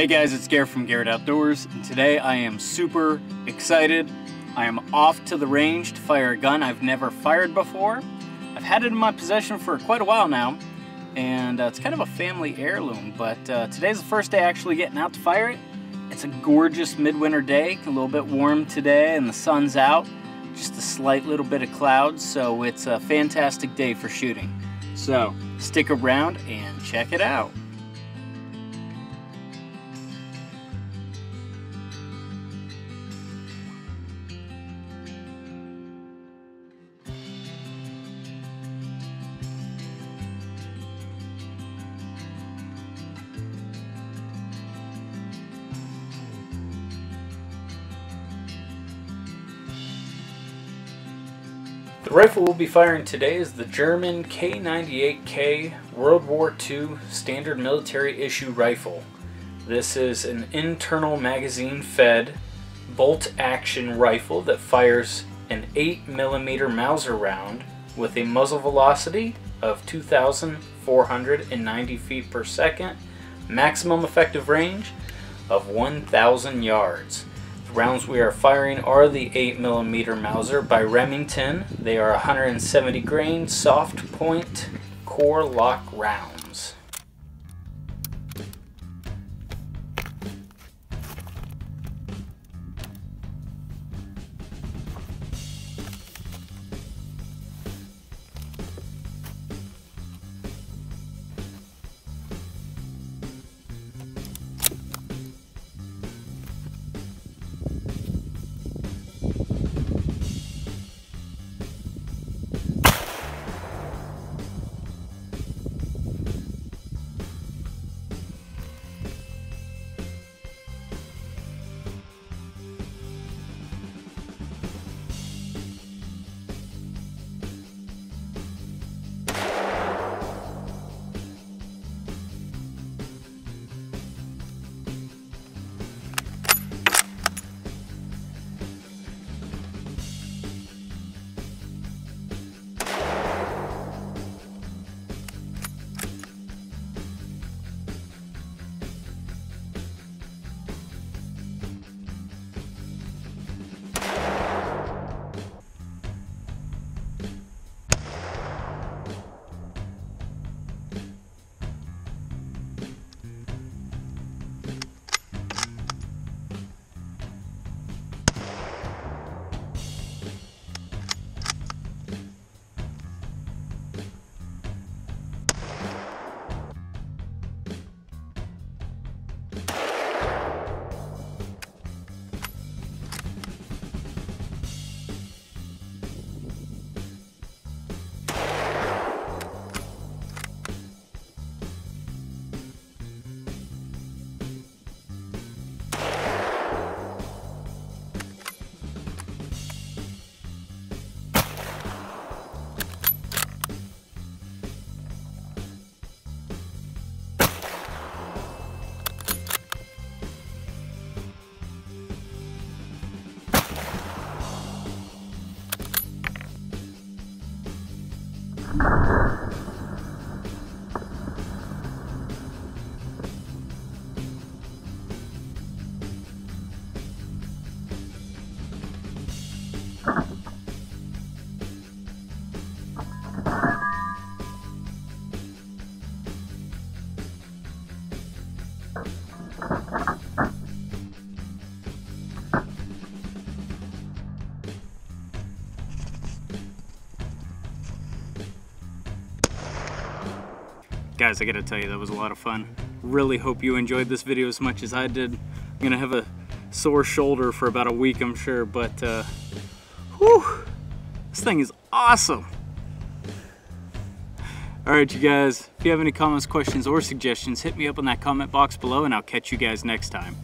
Hey guys, it's Garrett from Garrett Outdoors, and today I am super excited. I am off to the range to fire a gun I've never fired before. I've had it in my possession for quite a while now, and it's kind of a family heirloom, but today's the first day actually getting out to fire it. It's a gorgeous midwinter day, a little bit warm today, and the sun's out, just a slight little bit of clouds, so it's a fantastic day for shooting. So stick around and check it out. The rifle we'll be firing today is the German K98k World War II standard military issue rifle. This is an internal magazine fed bolt action rifle that fires an 8mm Mauser round with a muzzle velocity of 2,490 feet per second, maximum effective range of 1,000 yards. The rounds we are firing are the 8mm Mauser by Remington. They are 170 grain soft point core lock rounds. Guys, I gotta tell you, that was a lot of fun. Really hope you enjoyed this video as much as I did. I'm gonna have a sore shoulder for about a week, I'm sure, but whew, this thing is awesome. All right, you guys, if you have any comments, questions, or suggestions, hit me up in that comment box below, and I'll catch you guys next time.